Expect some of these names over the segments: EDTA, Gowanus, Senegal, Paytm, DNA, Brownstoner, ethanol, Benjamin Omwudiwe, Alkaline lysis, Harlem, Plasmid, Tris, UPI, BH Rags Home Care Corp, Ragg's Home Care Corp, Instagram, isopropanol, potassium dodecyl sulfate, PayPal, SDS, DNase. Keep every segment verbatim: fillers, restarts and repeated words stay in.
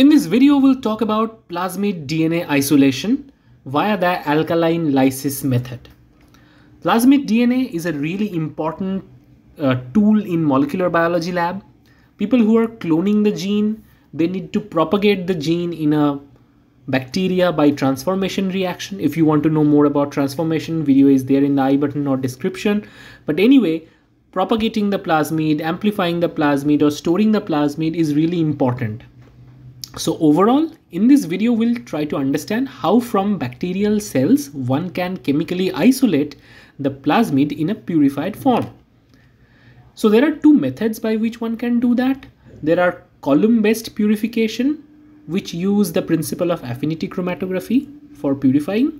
In this video, we'll talk about plasmid D N A isolation via the alkaline lysis method. Plasmid D N A is a really important uh, tool in molecular biology lab. People who are cloning the gene, they need to propagate the gene in a bacteria by transformation reaction. If you want to know more about transformation, video is there in the I button or description. But anyway, propagating the plasmid, amplifying the plasmid or storing the plasmid is really important. So overall, in this video, we'll try to understand how from bacterial cells, one can chemically isolate the plasmid in a purified form. So there are two methods by which one can do that. There are column-based purification, which use the principle of affinity chromatography for purifying.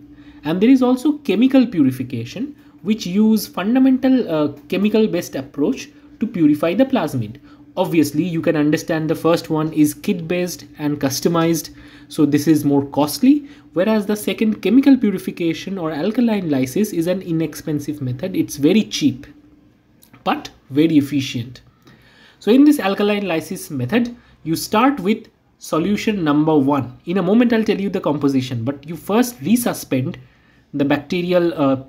And there is also chemical purification, which use fundamental uh, chemical-based approach to purify the plasmid. Obviously, you can understand the first one is kit-based and customized, so this is more costly, whereas the second chemical purification or alkaline lysis is an inexpensive method. It's very cheap, but very efficient. So in this alkaline lysis method, you start with solution number one. In a moment, I'll tell you the composition, but you first resuspend the bacterial uh,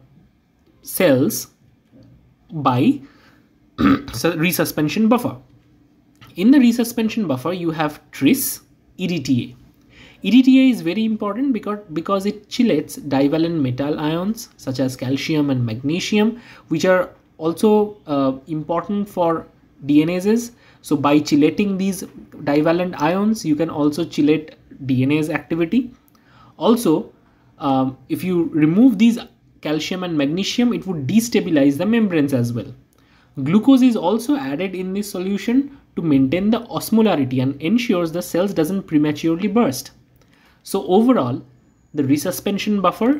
cells by resuspension buffer. In the resuspension buffer, you have Tris, E D T A. E D T A is very important because, because it chelates divalent metal ions such as calcium and magnesium, which are also uh, important for D N ases. So by chelating these divalent ions, you can also chelate D N A's activity. Also, um, if you remove these calcium and magnesium, it would destabilize the membranes as well. Glucose is also added in this solution to maintain the osmolarity and ensures the cells doesn't prematurely burst. So overall, the resuspension buffer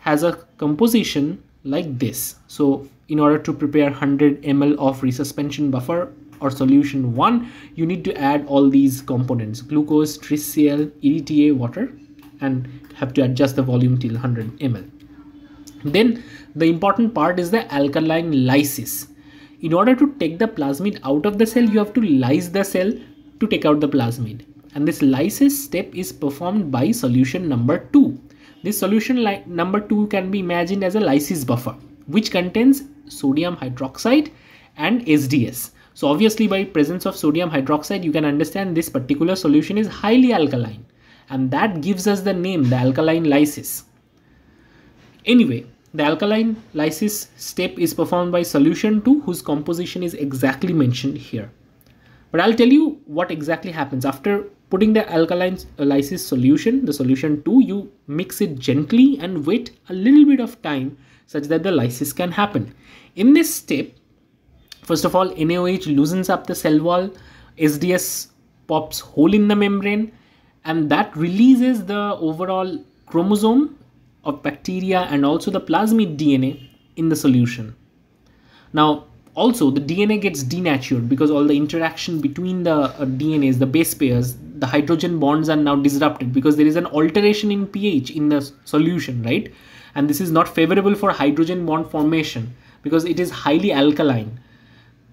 has a composition like this. So in order to prepare one hundred milliliters of resuspension buffer or solution one, you need to add all these components: glucose, Tris-H C L, E D T A, water, and have to adjust the volume till one hundred milliliters. Then the important part is the alkaline lysis. In order to take the plasmid out of the cell, you have to lyse the cell to take out the plasmid. And this lysis step is performed by solution number two. This solution number two can be imagined as a lysis buffer, which contains sodium hydroxide and S D S. So obviously, by presence of sodium hydroxide, you can understand this particular solution is highly alkaline. And that gives us the name, the alkaline lysis. Anyway, the alkaline lysis step is performed by solution two, whose composition is exactly mentioned here. But I'll tell you what exactly happens. After putting the alkaline lysis solution, the solution two, you mix it gently and wait a little bit of time such that the lysis can happen. In this step, first of all, N A O H loosens up the cell wall, S D S pops hole in the membrane, and that releases the overall chromosome of bacteria and also the plasmid D N A in the solution. Now, also the D N A gets denatured because all the interaction between the uh, D N As, the base pairs, the hydrogen bonds are now disrupted because there is an alteration in pH in the solution, right? And this is not favorable for hydrogen bond formation because it is highly alkaline.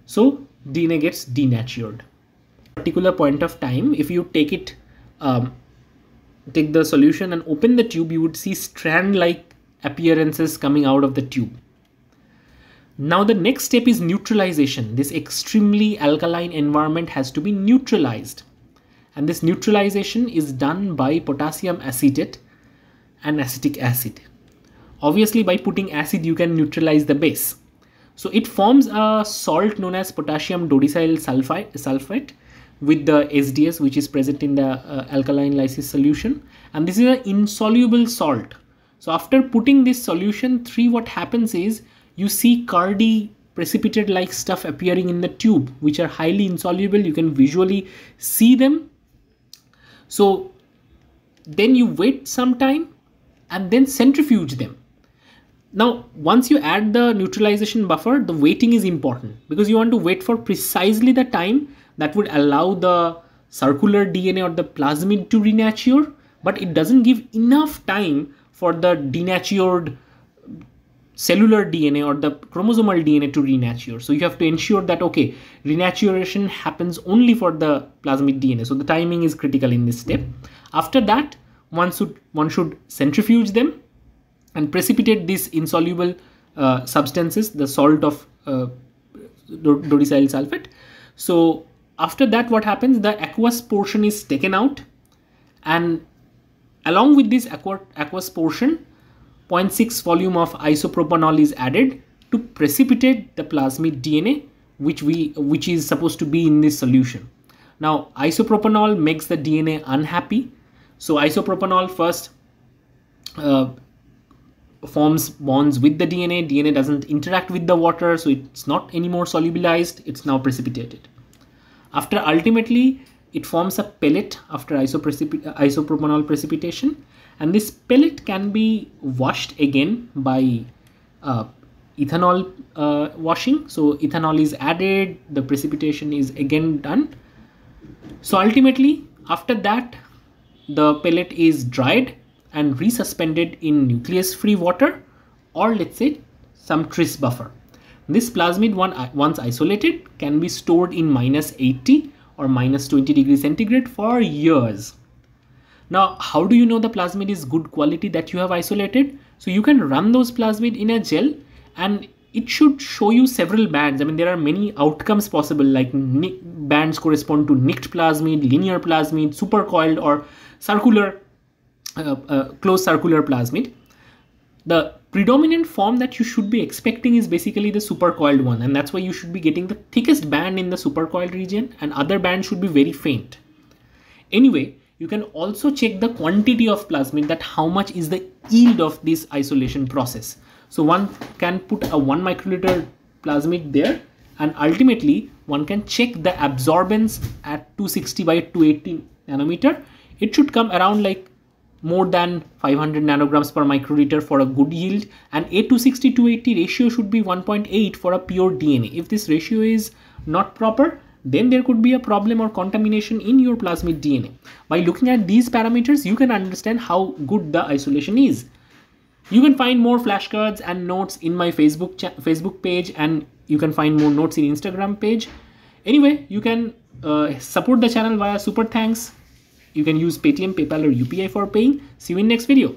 So D N A gets denatured. At a particular point of time, if you take it, um, take the solution and open the tube, you would see strand-like appearances coming out of the tube. Now the next step is neutralization. This extremely alkaline environment has to be neutralized. And this neutralization is done by potassium acetate and acetic acid. Obviously, by putting acid, you can neutralize the base. So it forms a salt known as potassium dodecyl sulfate, sulfate with the S D S, which is present in the uh, alkaline lysis solution, and this is an insoluble salt. So after putting this solution three, what happens is you see cardi precipitate like stuff appearing in the tube, which are highly insoluble. You can visually see them. So then you wait some time and then centrifuge them. Now, once you add the neutralization buffer, the waiting is important because you want to wait for precisely the time that would allow the circular D N A or the plasmid to renature, but it doesn't give enough time for the denatured cellular D N A or the chromosomal D N A to renature. So you have to ensure that, okay, renaturation happens only for the plasmid D N A. So the timing is critical in this step. After that, one should, one should centrifuge them and precipitate these insoluble uh, substances, the salt of uh, dodecyl sulfate. So after that, what happens? The aqueous portion is taken out, and along with this aqueous portion, zero point six volume of isopropanol is added to precipitate the plasmid D N A, which we which is supposed to be in this solution. Now, isopropanol makes the D N A unhappy, so isopropanol first uh, forms bonds with the D N A. D N A doesn't interact with the water, so it's not anymore solubilized. It's now precipitated. After ultimately, it forms a pellet after isopropanol precipitation, and this pellet can be washed again by uh, ethanol uh, washing. So ethanol is added, the precipitation is again done. So ultimately, after that, the pellet is dried and resuspended in nucleus-free water, or let's say some tris buffer. This plasmid, one once isolated, can be stored in minus eighty or minus twenty degrees centigrade for years. Now, how do you know the plasmid is good quality that you have isolated? So you can run those plasmid in a gel, and it should show you several bands. I mean, there are many outcomes possible, like bands correspond to nicked plasmid, linear plasmid, supercoiled, or circular, uh, uh, closed circular plasmid. The predominant form that you should be expecting is basically the supercoiled one, and that's why you should be getting the thickest band in the supercoiled region, and other bands should be very faint. Anyway, you can also check the quantity of plasmid, that how much is the yield of this isolation process. So one can put a one microliter plasmid there, and ultimately one can check the absorbance at two sixty by two eighty nanometer. It should come around like more than five hundred nanograms per microliter for a good yield, and a two sixty to two eighty ratio should be one point eight for a pure D N A. If this ratio is not proper, then there could be a problem or contamination in your plasmid D N A. By looking at these parameters, you can understand how good the isolation is. You can find more flashcards and notes in my Facebook Facebook page, and you can find more notes in Instagram page. Anyway, you can uh, support the channel via super thanks. You can use Paytm, PayPal, or U P I for paying. See you in next video.